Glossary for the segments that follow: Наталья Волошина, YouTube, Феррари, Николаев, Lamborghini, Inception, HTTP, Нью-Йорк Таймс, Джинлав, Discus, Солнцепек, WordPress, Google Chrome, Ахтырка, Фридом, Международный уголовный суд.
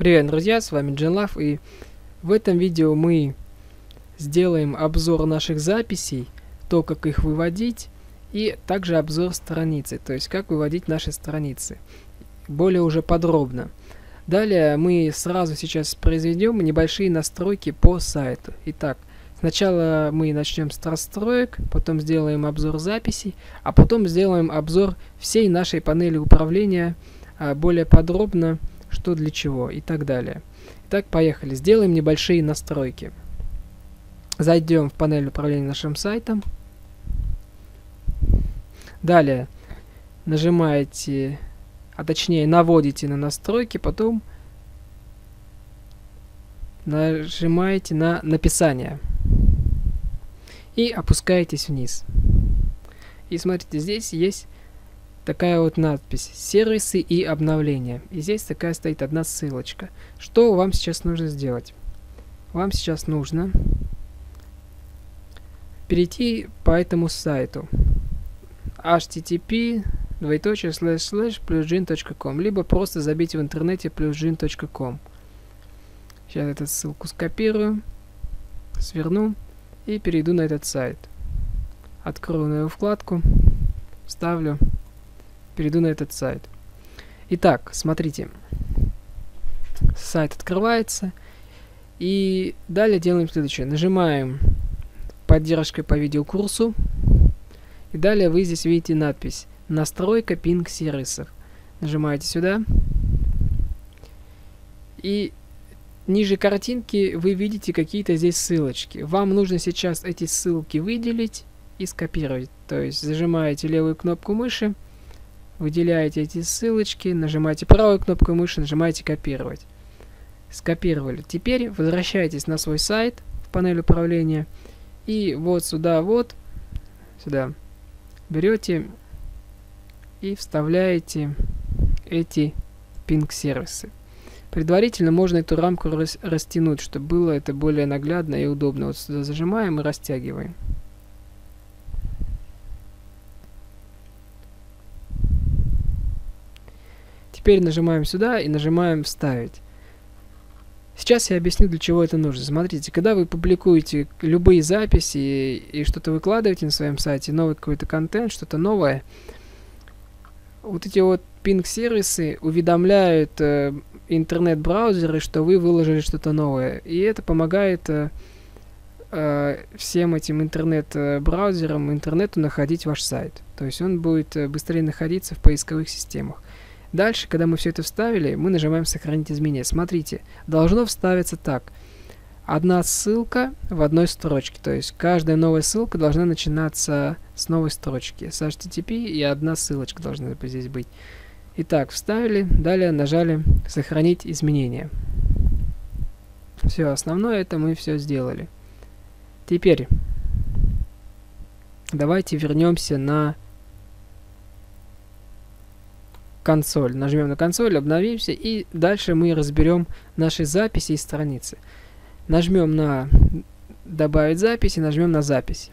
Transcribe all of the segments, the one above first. Привет, друзья, с вами Джинлав, и в этом видео мы сделаем обзор наших записей, то, как их выводить, и также обзор страницы, то есть как выводить наши страницы, более уже подробно. Далее мы сразу сейчас произведем небольшие настройки по сайту. Итак, сначала мы начнем с настроек, потом сделаем обзор записей, а потом сделаем обзор всей нашей панели управления более подробно, что для чего и так далее. Итак, поехали. Сделаем небольшие настройки. Зайдем в панель управления нашим сайтом. Далее нажимаете, а точнее наводите на настройки, потом нажимаете на написание. И опускаетесь вниз. И смотрите, здесь есть такая вот надпись «Сервисы и обновления». И здесь такая стоит одна ссылочка. Что вам сейчас нужно сделать? Вам сейчас нужно перейти по этому сайту http://plusjin.com, либо просто забить в интернете plusjin.com. Сейчас эту ссылку скопирую, сверну и перейду на этот сайт. Открою новую вкладку, вставлю, перейду на этот сайт. Итак, смотрите. Сайт открывается. И далее делаем следующее. Нажимаем поддержкой по видеокурсу. И далее вы здесь видите надпись «Настройка пинг-сервисов». Нажимаете сюда. И ниже картинки вы видите какие-то здесь ссылочки. Вам нужно сейчас эти ссылки выделить и скопировать. То есть зажимаете левую кнопку мыши, выделяете эти ссылочки, нажимаете правой кнопкой мыши, нажимаете «Копировать». Скопировали. Теперь возвращаетесь на свой сайт в панель управления. И вот сюда, сюда берете и вставляете эти пинг-сервисы. Предварительно можно эту рамку растянуть, чтобы было это более наглядно и удобно. Вот сюда зажимаем и растягиваем. Теперь нажимаем сюда и нажимаем «Вставить». Сейчас я объясню, для чего это нужно. Смотрите, когда вы публикуете любые записи и что-то выкладываете на своем сайте, новый какой-то контент, что-то новое, вот эти вот пинг-сервисы уведомляют интернет-браузеры, что вы выложили что-то новое. И это помогает всем этим интернет-браузерам, интернету находить ваш сайт. То есть он будет быстрее находиться в поисковых системах. Дальше, когда мы все это вставили, мы нажимаем «Сохранить изменения». Смотрите, должно вставиться так. Одна ссылка в одной строчке. То есть каждая новая ссылка должна начинаться с новой строчки. С HTTP и одна ссылочка должна здесь быть. Итак, вставили. Далее нажали «Сохранить изменения». Все, основное это мы все сделали. Теперь давайте вернемся на консоль. Нажмем на консоль, обновимся, и дальше мы разберем наши записи и страницы. Нажмем на «Добавить запись» и нажмем на «Запись».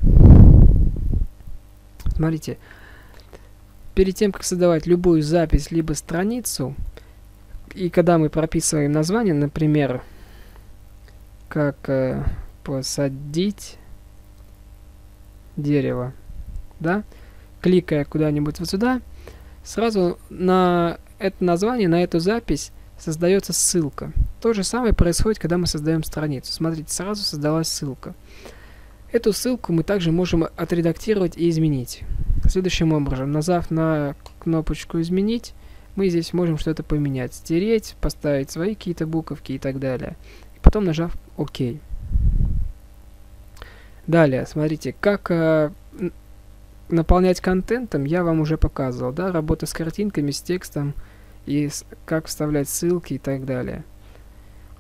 Смотрите, перед тем, как создавать любую запись либо страницу, и когда мы прописываем название, например, как посадить дерево, да, кликая куда-нибудь вот сюда, сразу на это название, на эту запись создается ссылка. То же самое происходит, когда мы создаем страницу. Смотрите, сразу создалась ссылка. Эту ссылку мы также можем отредактировать и изменить. Следующим образом, нажав на кнопочку «Изменить», мы здесь можем что-то поменять. Стереть, поставить свои какие-то буковки и так далее. И потом нажав «Ок». Далее, смотрите, как наполнять контентом я вам уже показывал, да, работа с картинками, с текстом и как вставлять ссылки и так далее.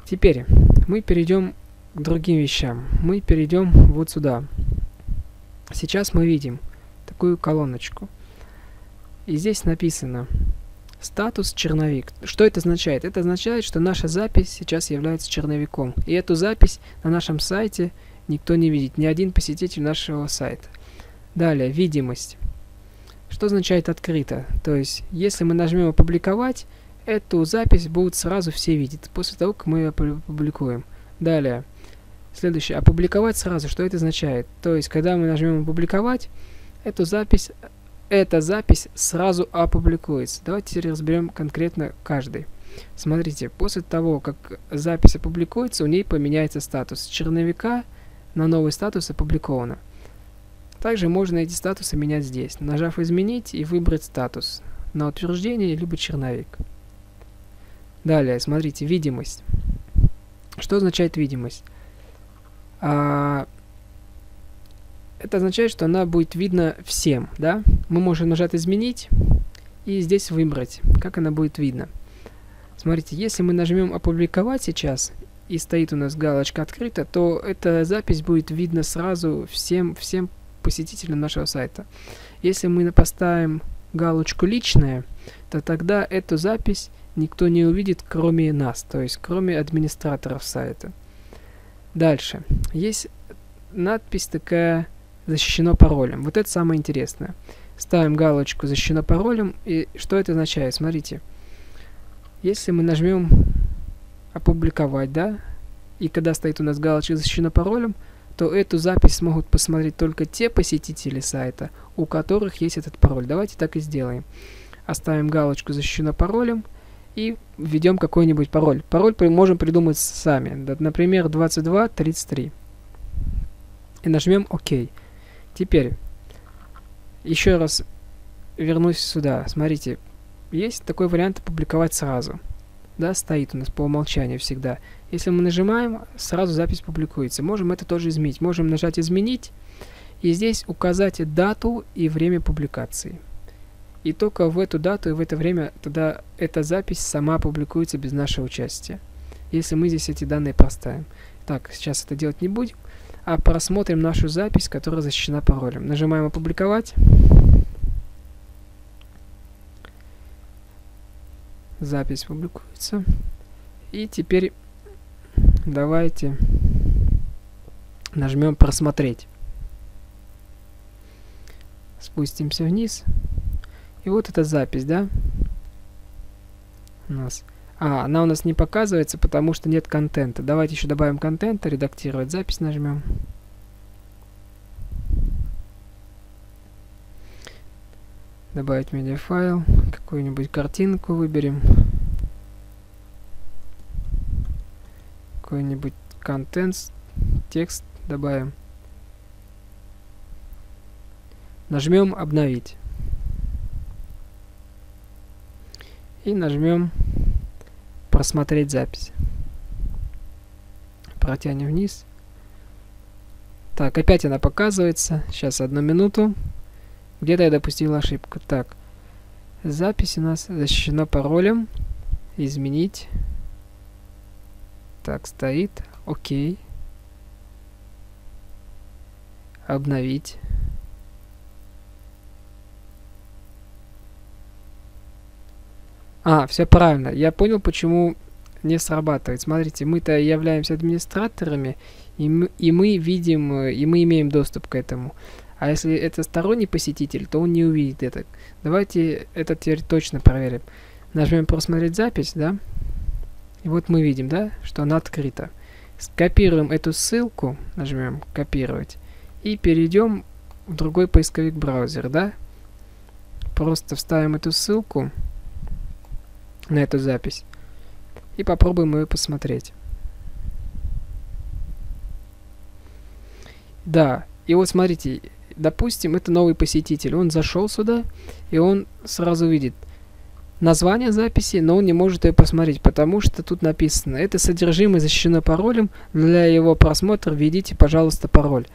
Теперь мы перейдем к другим вещам. Мы перейдем вот сюда. Сейчас мы видим такую колоночку. И здесь написано «Статус черновик». Что это означает? Это означает, что наша запись сейчас является черновиком. И эту запись на нашем сайте никто не видит, ни один посетитель нашего сайта. Далее, видимость. Что означает «открыто»? То есть, если мы нажмем «Опубликовать», Эту запись будут сразу все видеть, после того, как мы ее опубликуем. Далее. Следующее. Опубликовать сразу. Что это означает? То есть, когда мы нажмем «Опубликовать», эта запись сразу опубликуется. Давайте теперь разберем конкретно каждый. Смотрите, после того, как запись опубликуется, у ней поменяется статус. С черновика на новый статус «Опубликовано». Также можно эти статусы менять здесь, нажав «Изменить» и выбрать статус на утверждение либо черновик. Далее, смотрите, видимость. Что означает видимость? Это означает, что она будет видна всем, да? Мы можем нажать «Изменить» и здесь выбрать, как она будет видна. Смотрите, если мы нажмем «Опубликовать» сейчас, и стоит у нас галочка «Открыта», то эта запись будет видна сразу всем посетителям нашего сайта. Если мы поставим галочку «Личное», то тогда эту запись никто не увидит, кроме нас, то есть кроме администраторов сайта. Дальше. Есть надпись такая «Защищено паролем». Вот это самое интересное. Ставим галочку «Защищено паролем». И что это означает? Смотрите. Если мы нажмем «Опубликовать», да, и когда стоит у нас галочка «Защищено паролем», то эту запись смогут посмотреть только те посетители сайта, у которых есть этот пароль. Давайте так и сделаем. Оставим галочку «Защищено паролем» и введем какой-нибудь пароль. Пароль можем придумать сами. Например, 2233. И нажмем «Ок». Теперь еще раз вернусь сюда. Смотрите, есть такой вариант «Опубликовать сразу». Да, стоит у нас по умолчанию всегда. Если мы нажимаем, сразу запись публикуется. Можем это тоже изменить. Можем нажать «Изменить» и здесь указать дату и время публикации. И только в эту дату и в это время тогда эта запись сама публикуется без нашего участия, если мы здесь эти данные проставим. Так, сейчас это делать не будем, а просмотрим нашу запись, которая защищена паролем. Нажимаем «Опубликовать». Запись публикуется. И теперь давайте нажмем «Просмотреть». Спустимся вниз. И вот эта запись, да? У нас. Она у нас не показывается, потому что нет контента. Давайте еще добавим контента, редактировать запись нажмем. Добавить медиафайл, какую-нибудь картинку выберем. Какой-нибудь контент, текст добавим. Нажмем «Обновить». И нажмем «Просмотреть запись». Протянем вниз. Так, опять она показывается. Сейчас, одну минуту. Где-то я допустил ошибку. Так, запись у нас защищена паролем. Изменить. Так, стоит. Окей. Обновить. Все правильно. Я понял, почему не срабатывает. Смотрите, мы-то являемся администраторами, и мы видим, и мы имеем доступ к этому. А если это сторонний посетитель, то он не увидит это. Давайте это теперь точно проверим. Нажмем «Просмотреть запись», да? И вот мы видим, да, что она открыта. Скопируем эту ссылку, нажмем «Копировать», и перейдем в другой поисковик браузера, да? Просто вставим эту ссылку на эту запись и попробуем ее посмотреть. Да, и вот смотрите, допустим, это новый посетитель, он зашел сюда и он сразу видит название записи, но он не может ее посмотреть, потому что тут написано: это содержимое защищено паролем, для его просмотра введите, пожалуйста, пароль.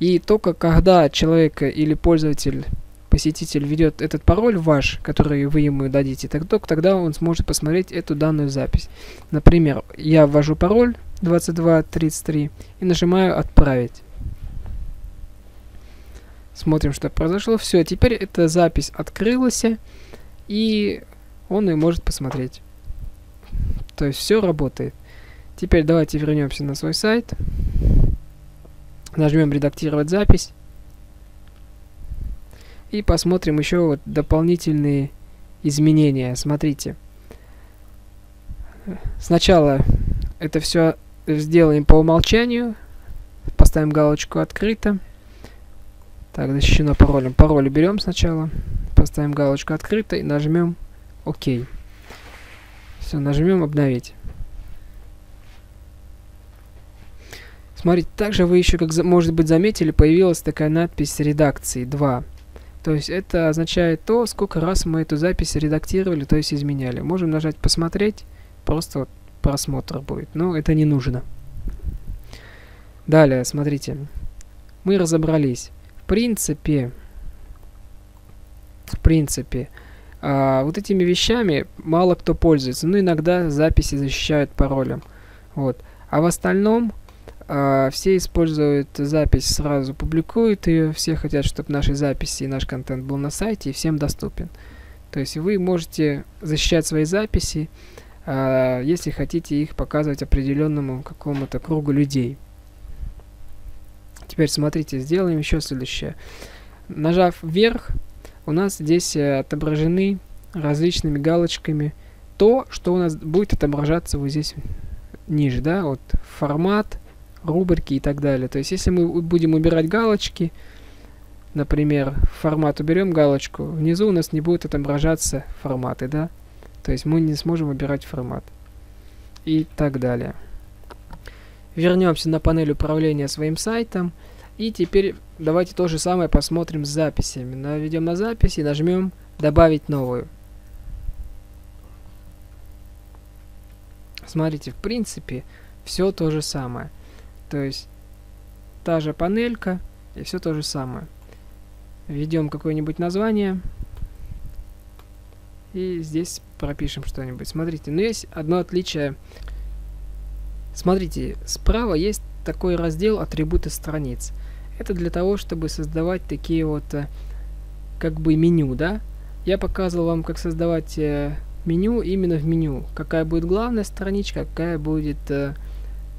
И только когда человек или пользователь, посетитель ведет этот пароль ваш, который вы ему дадите, тогда он сможет посмотреть эту данную запись. Например, я ввожу пароль 2233 и нажимаю «Отправить». Смотрим, что произошло. Все, теперь эта запись открылась, и он ее может посмотреть. То есть все работает. Теперь давайте вернемся на свой сайт. Нажмем «Редактировать запись». И посмотрим еще вот дополнительные изменения. Смотрите. Сначала это все сделаем по умолчанию. Поставим галочку «Открыто». Так, защищено паролем. Пароль берем сначала. Поставим галочку «Открыто» и нажмем «Ок». Все, нажмем «Обновить». Смотрите, также вы еще, как может быть, заметили, появилась такая надпись «Редакции 2». То есть это означает то, сколько раз мы эту запись редактировали, то есть изменяли. Можем нажать «Посмотреть», просто вот просмотр будет, но это не нужно. Далее, смотрите, мы разобрались. В принципе, вот этими вещами мало кто пользуется, но иногда записи защищают паролем. Вот. А в остальном все используют запись, сразу публикуют ее, все хотят, чтобы наши записи и наш контент был на сайте и всем доступен. То есть вы можете защищать свои записи, если хотите их показывать определенному какому-то кругу людей. Теперь смотрите, сделаем еще следующее. Нажав вверх, у нас здесь отображены различными галочками то, что у нас будет отображаться вот здесь ниже, да, вот формат, рубрики и так далее. То есть если мы будем убирать галочки, например, формат уберем галочку, внизу у нас не будут отображаться форматы, да. То есть мы не сможем выбирать формат и так далее. Вернемся на панель управления своим сайтом. И теперь давайте то же самое посмотрим с записями. Наведем на запись и нажмем «Добавить новую». Смотрите, в принципе, все то же самое. То есть та же панелька и все то же самое. Введем какое-нибудь название. И здесь пропишем что-нибудь. Смотрите, но есть одно отличие. Смотрите, справа есть такой раздел «Атрибуты страниц». Это для того, чтобы создавать такие вот, как бы, меню, да? Я показывал вам, как создавать меню именно в меню. Какая будет главная страничка, какая будет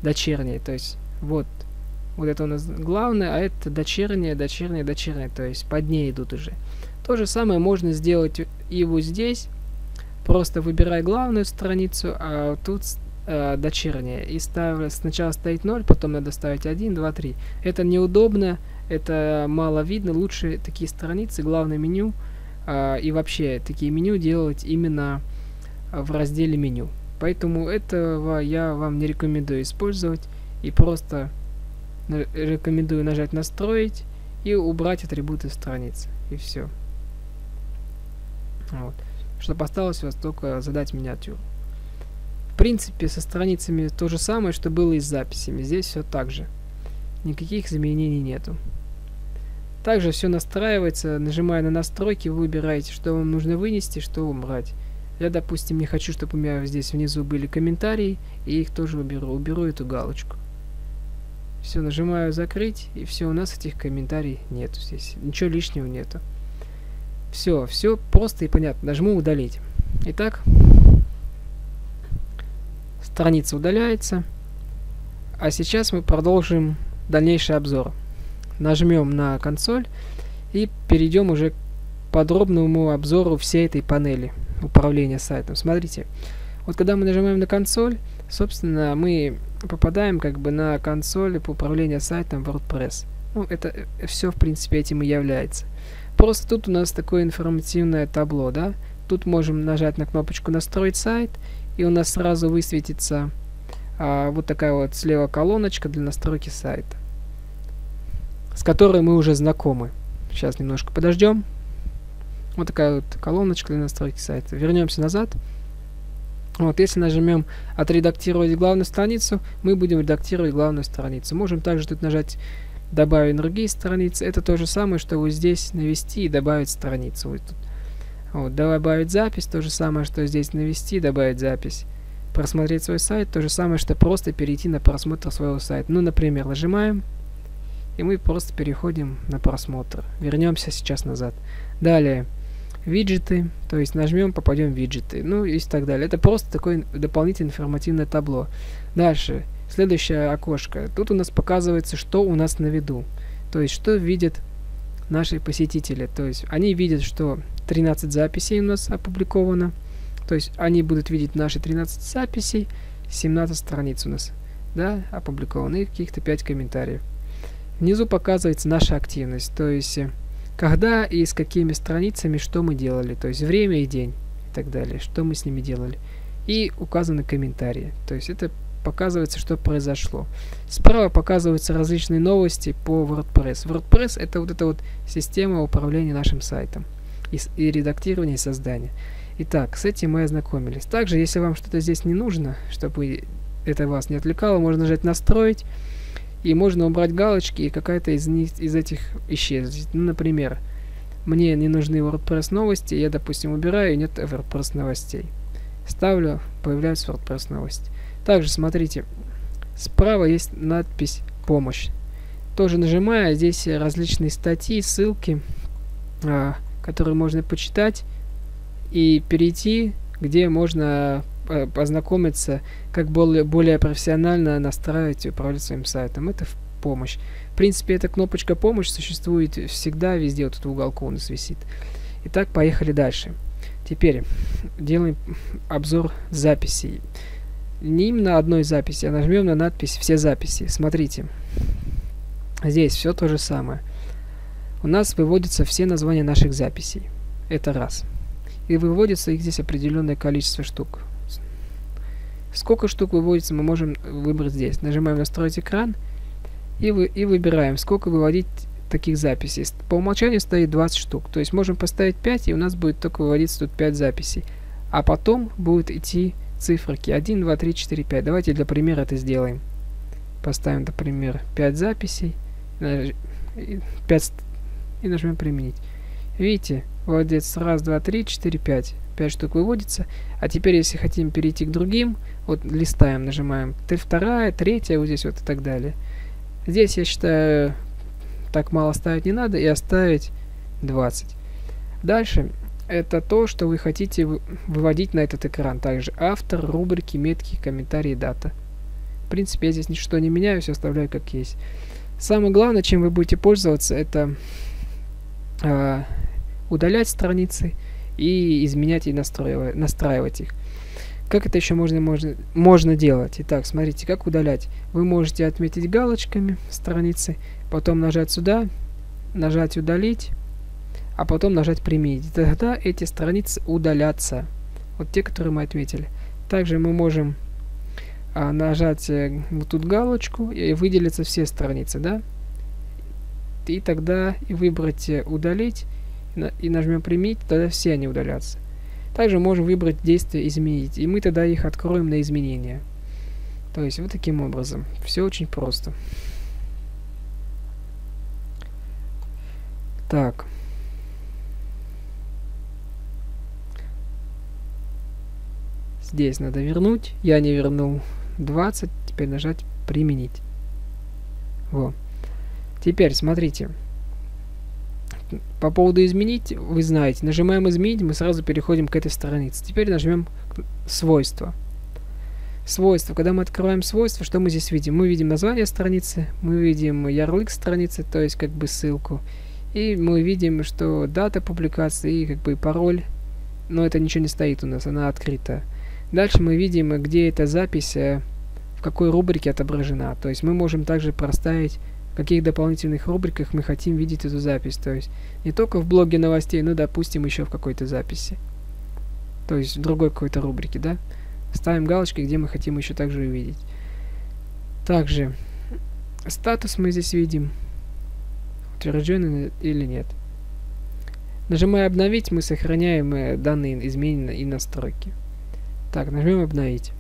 дочерняя. То есть вот это у нас главное, а это дочерняя, дочерняя, дочерняя. То есть под ней идут уже. То же самое можно сделать и вот здесь. Просто выбирай главную страницу, а тут дочерняя. И ставлю, сначала стоит 0, потом надо ставить 1, 2, 3. Это неудобно, это мало видно. Лучше такие страницы, главное меню и вообще такие меню делать именно в разделе меню. Поэтому этого я вам не рекомендую использовать. И просто рекомендую нажать «Настроить» и убрать атрибуты страниц. И все. Вот. Чтобы осталось у вас только задать миниатюру. В принципе, со страницами то же самое, что было и с записями. Здесь все так же. Никаких изменений нету. Также все настраивается. Нажимая на настройки, вы выбираете, что вам нужно вынести, что убрать. Я, допустим, не хочу, чтобы у меня здесь внизу были комментарии, и их тоже уберу. Уберу эту галочку. Все, нажимаю «Закрыть», и все, у нас этих комментариев нету здесь. Ничего лишнего нету. Все, все просто и понятно. Нажму «Удалить». Итак, страница удаляется. А сейчас мы продолжим дальнейший обзор. Нажмем на консоль и перейдем уже к подробному обзору всей этой панели управления сайтом. Смотрите, вот когда мы нажимаем на консоль, собственно, мы попадаем как бы на консоль по управлению сайтом WordPress. Ну, это все, в принципе, этим и является. Просто тут у нас такое информативное табло, да? Тут можем нажать на кнопочку «Настроить сайт», и у нас сразу высветится вот такая вот слева колоночка для настройки сайта, с которой мы уже знакомы. Сейчас немножко подождем. Вот такая вот колоночка для настройки сайта. Вернемся назад. Вот, если нажмем «Отредактировать главную страницу», мы будем редактировать главную страницу. Можем также тут нажать «Добавить другие страницы». Это то же самое, что вот здесь навести и добавить страницу. Вот тут. Вот, добавить запись, то же самое, что здесь навести, добавить запись. Просмотреть свой сайт, то же самое, что просто перейти на просмотр своего сайта. Ну, например, нажимаем, и мы просто переходим на просмотр. Вернемся сейчас назад. Далее, виджеты, то есть нажмем, попадем в виджеты, ну и так далее. Это просто такое дополнительное информативное табло. Дальше, следующее окошко. Тут у нас показывается, что у нас на виду, то есть что видят наши посетители. То есть они видят, что 13 записей у нас опубликовано, То есть они будут видеть наши 13 записей, 17 страниц у нас, да, опубликованы, каких-то 5 комментариев. Внизу показывается наша активность, то есть когда и с какими страницами что мы делали, то есть время и день и так далее, что мы с ними делали. И указаны комментарии, то есть это показывается, что произошло. Справа показываются различные новости по WordPress. WordPress — это вот эта вот система управления нашим сайтом и редактирования, и создания. Итак, с этим мы ознакомились. Также, если вам что-то здесь не нужно, чтобы это вас не отвлекало, можно нажать «Настроить», и можно убрать галочки, и какая-то из этих исчезнет. Ну, например, мне не нужны WordPress новости, я, допустим, убираю, и нет WordPress новостей. Ставлю, появляются WordPress новости. Также, смотрите, справа есть надпись «Помощь». Тоже нажимая, здесь различные статьи, ссылки, которые можно почитать и перейти, где можно познакомиться, как более профессионально настраивать и управлять своим сайтом. Это помощь. В принципе, эта кнопочка «Помощь» существует всегда, везде, вот тут в уголку у нас висит. Итак, поехали дальше. Теперь делаем обзор записей. Не именно одной записи, а нажмем на надпись «Все записи». Смотрите, здесь все то же самое. У нас выводятся все названия наших записей. Это раз. И выводится их здесь определенное количество штук. Сколько штук выводится, мы можем выбрать здесь. Нажимаем «Настроить экран» и выбираем, сколько выводить таких записей. По умолчанию стоит 20 штук. То есть можем поставить 5, и у нас будет только выводиться тут 5 записей. А потом будут идти циферки 1, 2, 3, 4, 5. Давайте для примера это сделаем. Поставим, например, 5 записей. 5, и нажмем «Применить». Видите? Вот здесь раз, два, три, четыре, пять. 5 штук выводится. А теперь, если хотим перейти к другим, вот листаем, нажимаем вторая, третья, вот здесь вот и так далее. Здесь, я считаю, так мало ставить не надо, и оставить 20. Дальше это то, что вы хотите выводить на этот экран. Также автор, рубрики, метки, комментарии, дата. В принципе, я здесь ничего не меняю, все оставляю как есть. Самое главное, чем вы будете пользоваться, это удалять страницы и изменять и настраивать их. Как это еще можно делать? Итак, смотрите, как удалять. Вы можете отметить галочками страницы, потом нажать сюда, нажать «Удалить», а потом нажать «Применить». Тогда эти страницы удалятся. Вот те, которые мы отметили. Также мы можем нажать вот тут галочку, и выделятся все страницы, да? И тогда и выбрать «Удалить», и нажмем «Применить», тогда все они удалятся. Также можем выбрать действие «Изменить», и мы тогда их откроем на изменения. То есть вот таким образом. Все очень просто. Так. Здесь надо вернуть. Я не вернул 20. Теперь нажать «Применить». Во. Теперь смотрите. По поводу «Изменить» вы знаете, нажимаем «Изменить», мы сразу переходим к этой странице. Теперь нажмем «Свойства». Свойства. Когда мы открываем свойства, что мы здесь видим? Мы видим название страницы, мы видим ярлык страницы, то есть как бы ссылку. И мы видим, что дата публикации и как бы пароль. Но это ничего не стоит у нас, она открыта. Дальше мы видим, где эта запись, в какой рубрике отображена. То есть мы можем также проставить, в каких дополнительных рубриках мы хотим видеть эту запись. То есть не только в блоге новостей, но, допустим, еще в какой-то записи. То есть в другой какой-то рубрике, да? Ставим галочки, где мы хотим еще также увидеть. Также статус мы здесь видим. Утвержден или нет. Нажимая «Обновить», мы сохраняем данные изменения и настройки. Так, нажмем «Обновить».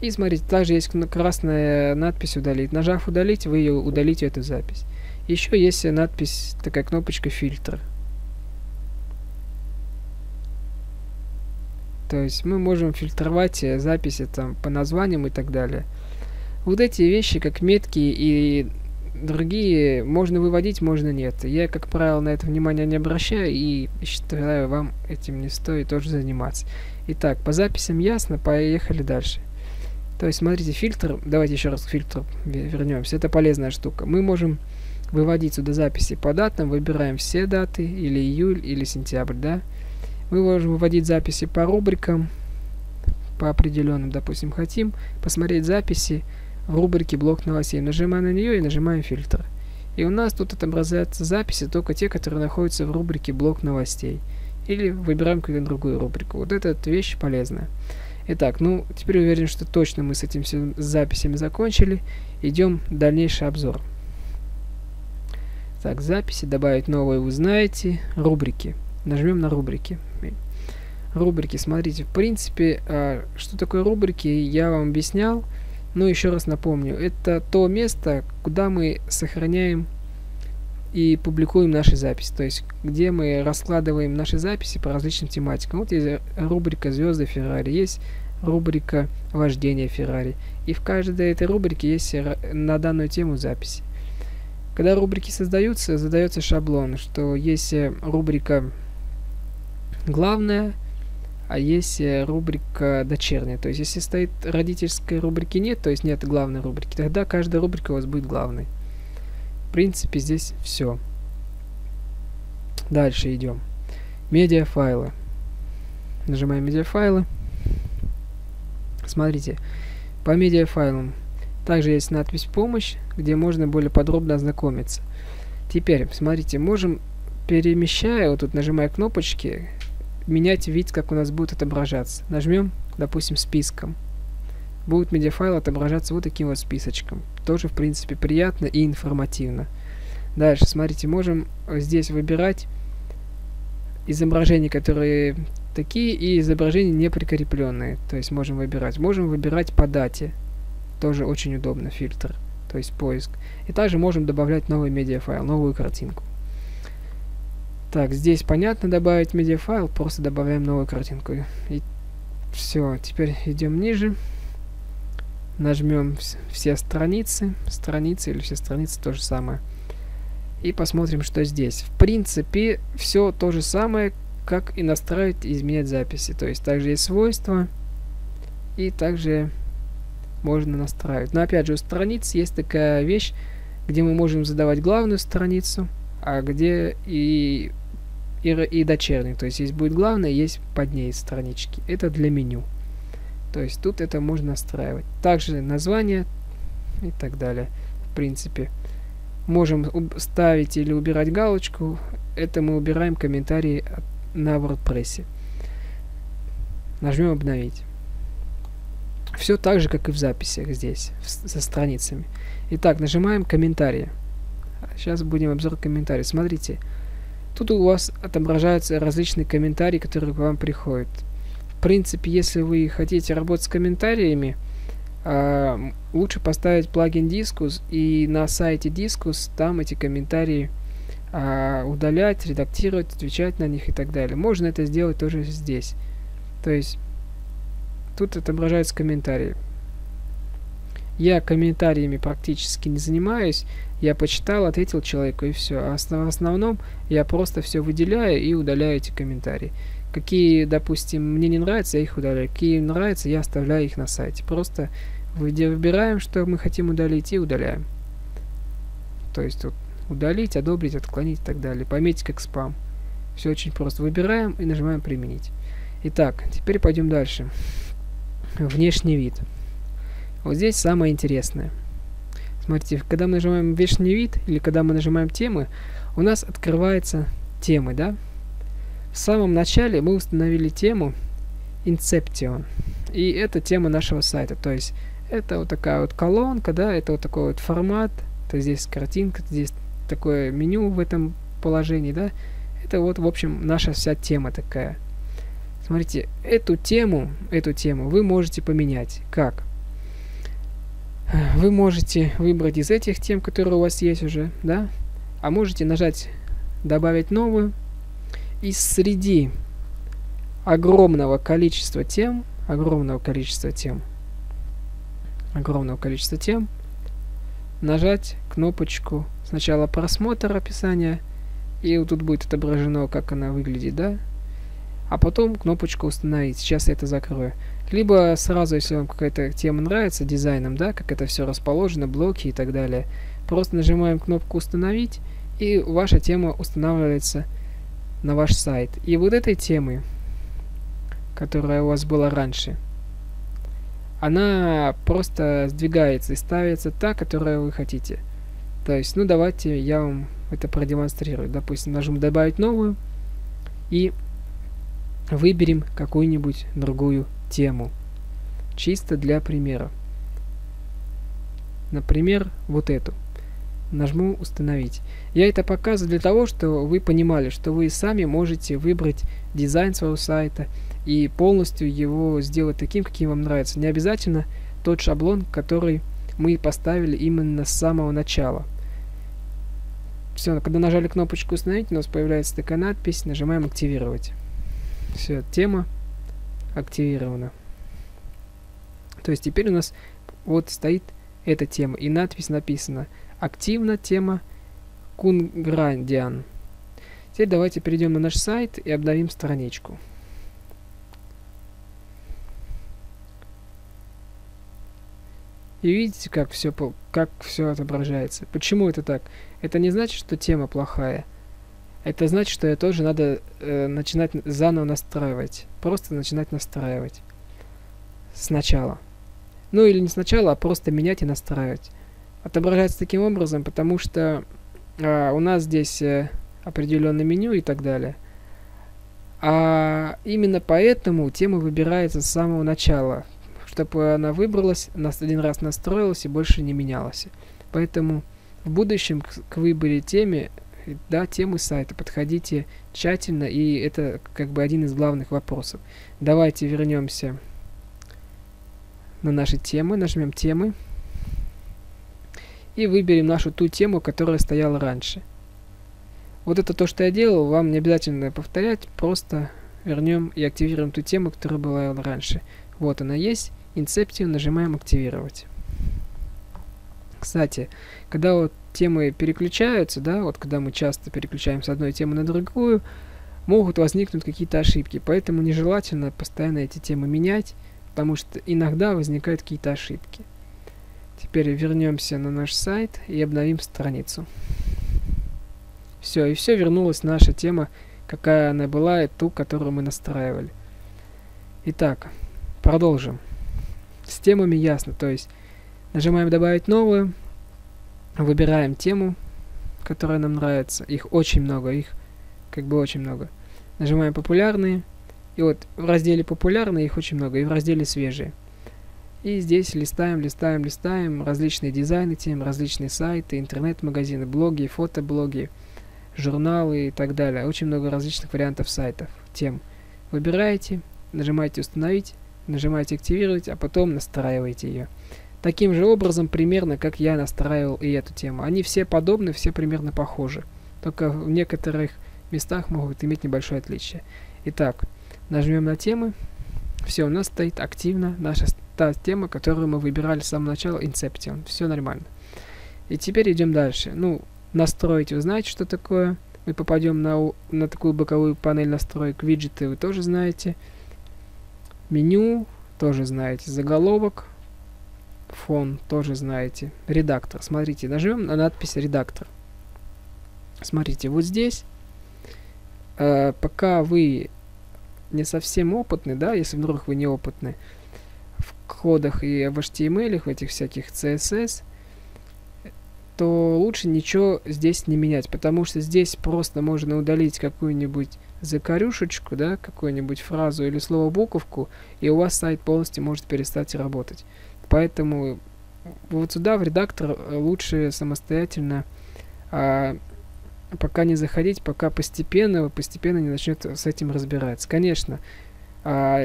И смотрите, также есть красная надпись «Удалить». Нажав «Удалить», вы ее удалите, эту запись. Еще есть надпись, такая кнопочка «Фильтр». То есть мы можем фильтровать записи там по названиям и так далее. Вот эти вещи, как метки и другие, можно выводить, можно нет. Я, как правило, на это внимание не обращаю и считаю, вам этим не стоит тоже заниматься. Итак, по записям ясно, поехали дальше. То есть, смотрите, фильтр, давайте еще раз к фильтру вернемся, это полезная штука. Мы можем выводить сюда записи по датам, выбираем все даты, или июль, или сентябрь, да. Мы можем выводить записи по рубрикам, по определенным, допустим, хотим посмотреть записи в рубрике «Блок новостей». Нажимаем на нее и нажимаем «Фильтр». И у нас тут отобразятся записи только те, которые находятся в рубрике «Блок новостей». Или выбираем какую-нибудь другую рубрику. Вот эта вещь полезная. Итак, ну, теперь уверен, что точно мы с этим всем записями закончили. Идем в дальнейший обзор. Так, записи, добавить новые, узнаете, рубрики. Нажмем на рубрики. Рубрики, смотрите, в принципе, что такое рубрики, я вам объяснял, но еще раз напомню, это то место, куда мы сохраняем и публикуем наши записи, то есть где мы раскладываем наши записи по различным тематикам. Вот есть рубрика «Звезды Феррари», есть рубрика «Вождение Феррари», и в каждой этой рубрике есть на данную тему записи. Когда рубрики создаются, задается шаблон, что есть рубрика «Главная», а есть рубрика «Дочерняя». То есть, если стоит родительской рубрики нет, то есть нет главной рубрики, тогда каждая рубрика у вас будет главной. В принципе, здесь все. Дальше идем. Медиафайлы. Нажимаем медиафайлы. Смотрите, по медиафайлам также есть надпись «Помощь», где можно более подробно ознакомиться. Теперь, смотрите, можем, перемещая, вот тут нажимая кнопочки, менять вид, как у нас будет отображаться. Нажмем, допустим, списком. Будет медиафайл отображаться вот таким вот списочком. Тоже, в принципе, приятно и информативно. Дальше, смотрите, можем здесь выбирать изображения, которые такие, и изображения не прикрепленные. То есть можем выбирать. Можем выбирать по дате. Тоже очень удобно, фильтр, то есть поиск. И также можем добавлять новый медиафайл, новую картинку. Так, здесь понятно добавить медиафайл, просто добавляем новую картинку. И все, теперь идем ниже. Нажмем все страницы, или все страницы, то же самое. И посмотрим, что здесь. В принципе, все то же самое, как и настраивать и изменять записи. То есть также есть свойства, и также можно настраивать. Но опять же, у страниц есть такая вещь, где мы можем задавать главную страницу, а где и дочерний. То есть, здесь будет главное, есть под ней странички. Это для меню. То есть, тут это можно настраивать. Также название и так далее. В принципе, можем ставить или убирать галочку. Это мы убираем комментарии на WordPress. Нажмем «Обновить». Все так же, как и в записях здесь, со страницами. Итак, нажимаем «Комментарии». Сейчас будем обзор комментариев. Смотрите, тут у вас отображаются различные комментарии, которые к вам приходят. В принципе, если вы хотите работать с комментариями, лучше поставить плагин Discus, и на сайте Discus там эти комментарии удалять, редактировать, отвечать на них и так далее. Можно это сделать тоже здесь. То есть, тут отображаются комментарии. Я комментариями практически не занимаюсь. Я почитал, ответил человеку и все. А в основном я просто все выделяю и удаляю эти комментарии. Какие, допустим, мне не нравятся, я их удаляю. Какие нравятся, я оставляю их на сайте. Просто выбираем, что мы хотим удалить, и удаляем. То есть тут удалить, одобрить, отклонить и так далее. Пометить как спам. Все очень просто. Выбираем и нажимаем «Применить». Итак, теперь пойдем дальше. Внешний вид. Вот здесь самое интересное. Смотрите, когда мы нажимаем «Внешний вид» или когда мы нажимаем «Темы», у нас открываются темы, да? В самом начале мы установили тему Inception. И это тема нашего сайта. То есть это вот такая вот колонка, да? Это вот такой вот формат. То есть здесь картинка, здесь такое меню в этом положении, да? Это вот, в общем, наша вся тема такая. Смотрите, эту тему вы можете поменять. Как? Вы можете выбрать из этих тем, которые у вас есть уже, да? А можете нажать «Добавить новую». И среди огромного количества тем, нажать кнопочку сначала «Просмотр описания», и вот тут будет отображено, как она выглядит, да? А потом кнопочку «Установить». Сейчас я это закрою. Либо сразу, если вам какая-то тема нравится, дизайном, да, как это все расположено, блоки и так далее, просто нажимаем кнопку «Установить», и ваша тема устанавливается на ваш сайт. И вот этой темы которая у вас была раньше, она просто сдвигается и ставится та, которую вы хотите. То есть, ну давайте я вам это продемонстрирую. Допустим, нажму «Добавить новую» и выберем какую-нибудь другую тему. Чисто для примера. Например, вот эту. Нажму «Установить». Я это показываю для того, чтобы вы понимали, что вы сами можете выбрать дизайн своего сайта и полностью его сделать таким, каким вам нравится. Не обязательно тот шаблон, который мы поставили именно с самого начала. Все, когда нажали кнопочку «Установить», у нас появляется такая надпись, нажимаем «Активировать». Все, тема активирована. То есть теперь у нас вот стоит эта тема и надпись написана «Активна тема Кунграндиан». Теперь давайте перейдем на наш сайт и обновим страничку. И видите, как все отображается. Почему это так? Это не значит, что тема плохая. Это значит, что ее тоже надо начинать заново настраивать. Просто начинать настраивать сначала. Ну или не сначала, а просто менять и настраивать. Отображается таким образом, потому что у нас здесь определенное меню и так далее. А именно поэтому тема выбирается с самого начала, чтобы она выбралась, один раз настроилась и больше не менялась. Поэтому в будущем к выборе темы, да, темы сайта подходите тщательно, и это как бы один из главных вопросов. Давайте вернемся на наши темы, нажмем «Темы» и выберем нашу ту тему, которая стояла раньше. Вот это то, что я делал, вам не обязательно повторять, просто вернем и активируем ту тему, которая была раньше. Вот она есть, Inception, нажимаем «Активировать». Кстати, когда вот темы переключаются, да, вот когда мы часто переключаем с одной темы на другую, могут возникнуть какие-то ошибки, поэтому нежелательно постоянно эти темы менять, потому что иногда возникают какие-то ошибки. Теперь вернемся на наш сайт и обновим страницу. Все, и все вернулась наша тема, какая она была, и ту, которую мы настраивали. Итак, продолжим. С темами ясно, то есть нажимаем «Добавить новую», выбираем тему, которая нам нравится. Их очень много, их как бы очень много. Нажимаем «Популярные». И вот в разделе «Популярные» их очень много, и в разделе «Свежие». И здесь листаем, листаем, листаем различные дизайны тем, различные сайты, интернет-магазины, блоги, фотоблоги, журналы и так далее. Очень много различных вариантов сайтов, тем. Выбираете, нажимаете «Установить», нажимаете «Активировать», а потом настраиваете ее. Таким же образом, примерно, как я настраивал и эту тему. Они все подобны, все примерно похожи. Только в некоторых местах могут иметь небольшое отличие. Итак, нажмем на темы. Все, у нас стоит активно наша та тема, которую мы выбирали с самого начала, Inception. Все нормально. И теперь идем дальше. Ну, настроить вы знаете, что такое. Мы попадем на такую боковую панель настроек. Виджеты вы тоже знаете. Меню тоже знаете. Заголовок. Фон тоже знаете. Редактор. Смотрите, нажмем на надпись «Редактор». Смотрите, вот здесь. Пока вы не совсем опытны, да, если вдруг вы не опытны в кодах и в HTML, в этих всяких CSS, то лучше ничего здесь не менять, потому что здесь просто можно удалить какую-нибудь закорюшечку, да, какую-нибудь фразу или слово-буковку, и у вас сайт полностью может перестать работать. Поэтому вот сюда, в редактор, лучше самостоятельно пока не заходить, пока постепенно не начнет с этим разбираться. Конечно,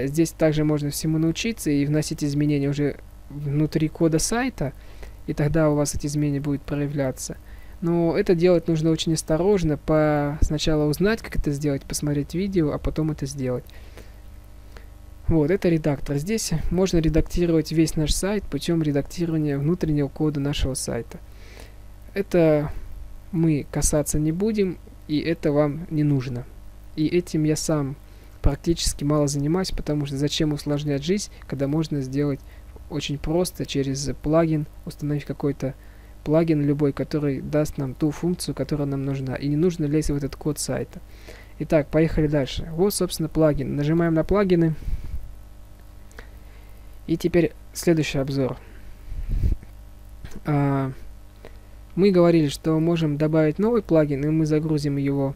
здесь также можно всему научиться и вносить изменения уже внутри кода сайта, и тогда у вас эти изменения будут проявляться. Но это делать нужно очень осторожно, сначала узнать, как это сделать, посмотреть видео, а потом это сделать. Вот, это редактор. Здесь можно редактировать весь наш сайт путем редактирования внутреннего кода нашего сайта. Это мы касаться не будем, и это вам не нужно. И этим я сам практически мало занимаюсь, потому что зачем усложнять жизнь, когда можно сделать очень просто через плагин, установить какой-то плагин любой, который даст нам ту функцию, которая нам нужна. И не нужно лезть в этот код сайта. Итак, поехали дальше. Вот, собственно, плагин. Нажимаем на плагины. И теперь следующий обзор. Мы говорили, что можем добавить новый плагин, и мы загрузим его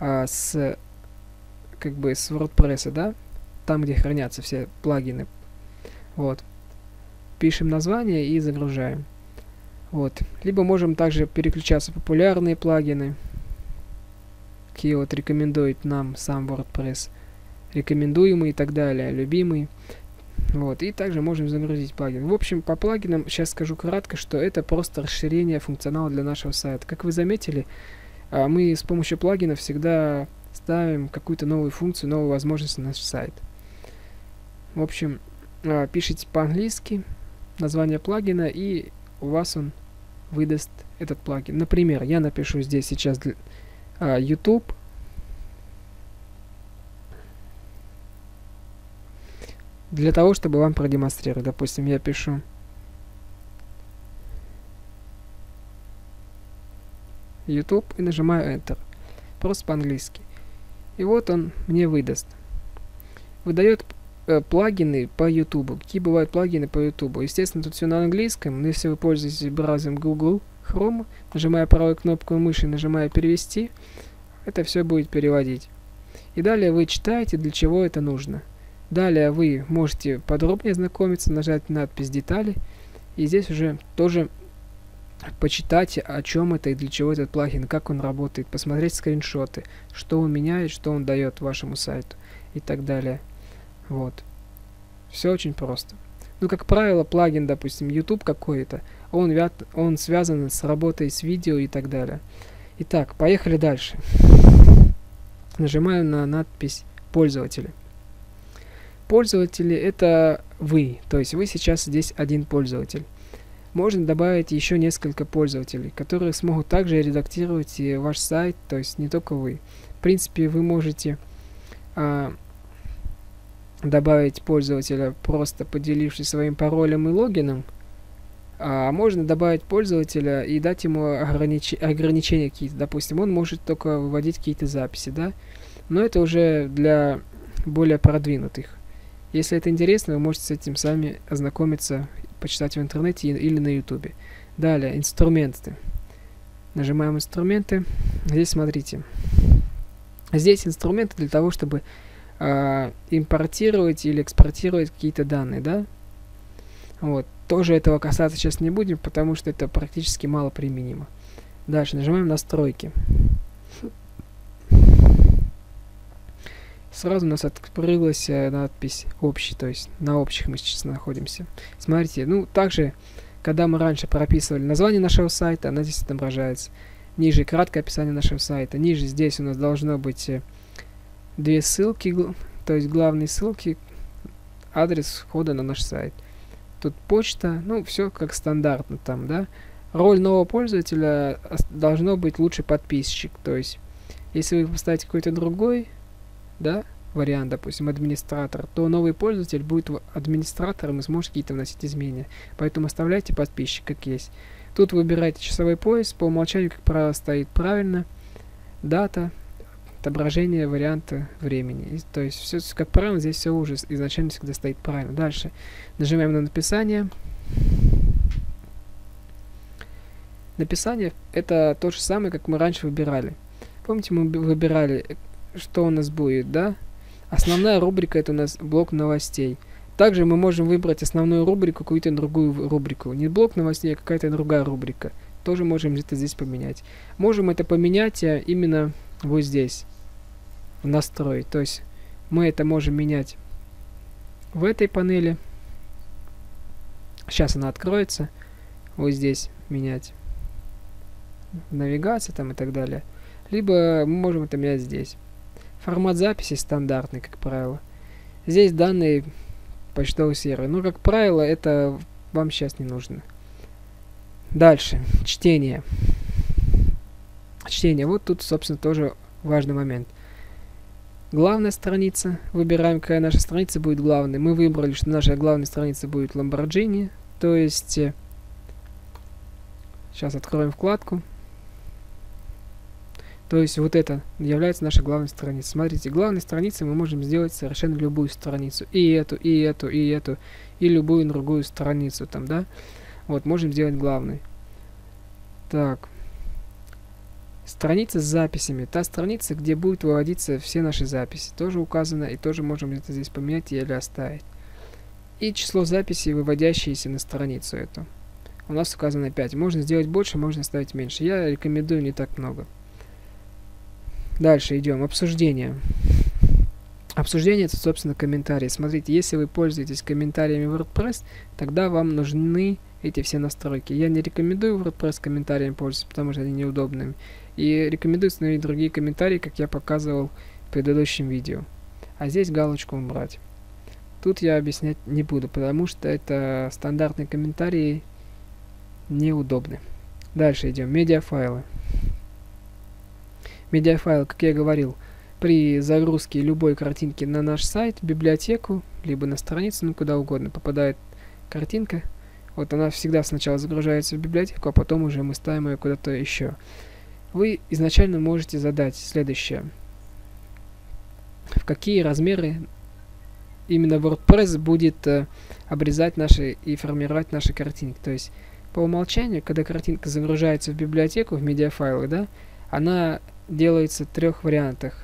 с WordPress, да? Там, где хранятся все плагины. Вот. Пишем название и загружаем. Вот. Либо можем также переключаться в популярные плагины, какие вот рекомендует нам сам WordPress. Рекомендуемые и так далее, любимые. Вот. И также можем загрузить плагин. В общем, по плагинам сейчас скажу кратко, что это просто расширение функционала для нашего сайта. Как вы заметили, мы с помощью плагина всегда ставим какую-то новую функцию, новую возможность на наш сайт. В общем, пишите по-английски название плагина, и у вас он выдаст этот плагин. Например, я напишу здесь сейчас YouTube. Для того, чтобы вам продемонстрировать. Допустим, я пишу YouTube и нажимаю Enter. Просто по-английски. И вот он мне выдаст. Выдает плагины по YouTube. Какие бывают плагины по YouTube? Естественно, тут все на английском. Но если вы пользуетесь браузером Google Chrome, нажимая правую кнопку мыши, нажимая «Перевести», это все будет переводить. И далее вы читаете, для чего это нужно. Далее вы можете подробнее ознакомиться, нажать на надпись «Детали», и здесь уже тоже почитать, о чем это и для чего этот плагин, как он работает, посмотреть скриншоты, что он меняет, что он дает вашему сайту и так далее. Вот. Все очень просто. Ну, как правило, плагин, допустим, YouTube какой-то, он связан с работой с видео и так далее. Итак, поехали дальше. Нажимаю на надпись «Пользователи». Пользователи — это вы, то есть вы сейчас здесь один пользователь. Можно добавить еще несколько пользователей, которые смогут также редактировать и ваш сайт, то есть не только вы. В принципе, вы можете добавить пользователя, просто поделившись своим паролем и логином. Можно добавить пользователя и дать ему ограничения какие-то. Допустим, он может только выводить какие-то записи, да? Но это уже для более продвинутых. Если это интересно, вы можете с этим сами ознакомиться, почитать в интернете или на YouTube. Далее, инструменты. Нажимаем «Инструменты». Здесь смотрите. Здесь инструменты для того, чтобы импортировать или экспортировать какие-то данные, да? Вот. Тоже этого касаться сейчас не будем, потому что это практически мало применимо. Дальше нажимаем «Настройки». Сразу у нас открылась надпись «Общий», то есть на общих мы сейчас находимся. Смотрите, ну также, когда мы раньше прописывали название нашего сайта, она здесь отображается. Ниже краткое описание нашего сайта. Ниже здесь у нас должно быть две ссылки, то есть главные ссылки, адрес входа на наш сайт. Тут почта, ну все как стандартно там, да. Роль нового пользователя должно быть лучший подписчик, то есть если вы поставите какой-то другой, да, вариант, допустим, администратор, то новый пользователь будет администратором и сможет какие-то вносить изменения. Поэтому оставляйте подписчик как есть. Тут выбирайте часовой пояс, по умолчанию, как правило, стоит правильно, дата, отображение варианта времени. И, то есть, все, как правило, здесь все уже изначально всегда стоит правильно. Дальше нажимаем на написание. Написание — это то же самое, как мы раньше выбирали. Помните, мы выбирали, что у нас будет, да? Основная рубрика — это у нас блок новостей. Также мы можем выбрать основную рубрику, какую-то другую рубрику. Не блок новостей, а какая-то другая рубрика. Тоже можем где-то здесь поменять. Можем это поменять именно вот здесь, в настрой. То есть мы это можем менять в этой панели. Сейчас она откроется. Вот здесь менять. Навигация там и так далее. Либо мы можем это менять здесь. Формат записи стандартный, как правило. Здесь данные почтового сервера. Но, как правило, это вам сейчас не нужно. Дальше. Чтение. Чтение. Вот тут, собственно, тоже важный момент. Главная страница. Выбираем, какая наша страница будет главной. Мы выбрали, что наша главная страница будет Lamborghini. То есть... Сейчас откроем вкладку. То есть вот это является нашей главной страницей. Смотрите, главной страницей мы можем сделать совершенно любую страницу. И эту, и эту, и эту, и любую другую страницу там, да. Вот, можем сделать главной. Так. Страница с записями. Та страница, где будут выводиться все наши записи. Тоже указано, и тоже можем это здесь поменять или оставить. И число записей, выводящиеся на страницу эту. У нас указано 5. Можно сделать больше, можно оставить меньше. Я рекомендую не так много. Дальше идем. Обсуждение. Обсуждение — это, собственно, комментарии. Смотрите, если вы пользуетесь комментариями WordPress, тогда вам нужны эти все настройки. Я не рекомендую WordPress комментариям пользоваться, потому что они неудобны. И рекомендую установить другие комментарии, как я показывал в предыдущем видео. А здесь галочку убрать. Тут я объяснять не буду, потому что это стандартные комментарии, неудобны. Дальше идем. Медиафайлы. Медиафайл, как я говорил, при загрузке любой картинки на наш сайт, библиотеку, либо на страницу, ну куда угодно, попадает картинка. Вот она всегда сначала загружается в библиотеку, а потом уже мы ставим ее куда-то еще. Вы изначально можете задать следующее. В какие размеры именно WordPress будет обрезать наши и формировать наши картинки. То есть по умолчанию, когда картинка загружается в библиотеку, в медиафайлы, да, она делается в трех вариантах.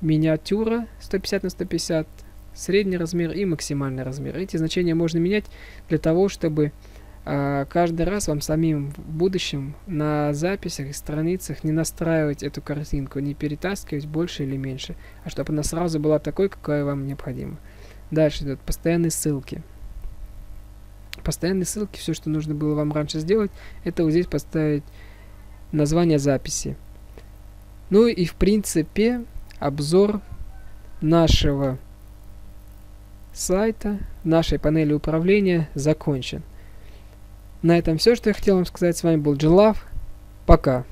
Миниатюра 150 на 150, средний размер и максимальный размер. Эти значения можно менять для того, чтобы каждый раз вам самим в будущем на записях и страницах не настраивать эту картинку, не перетаскивать больше или меньше, а чтобы она сразу была такой, какая вам необходима. Дальше идут постоянные ссылки. Постоянные ссылки, все, что нужно было вам раньше сделать, это вот здесь поставить название записи. Ну и в принципе обзор нашего сайта, нашей панели управления закончен. На этом все, что я хотел вам сказать. С вами был Джинлав. Пока.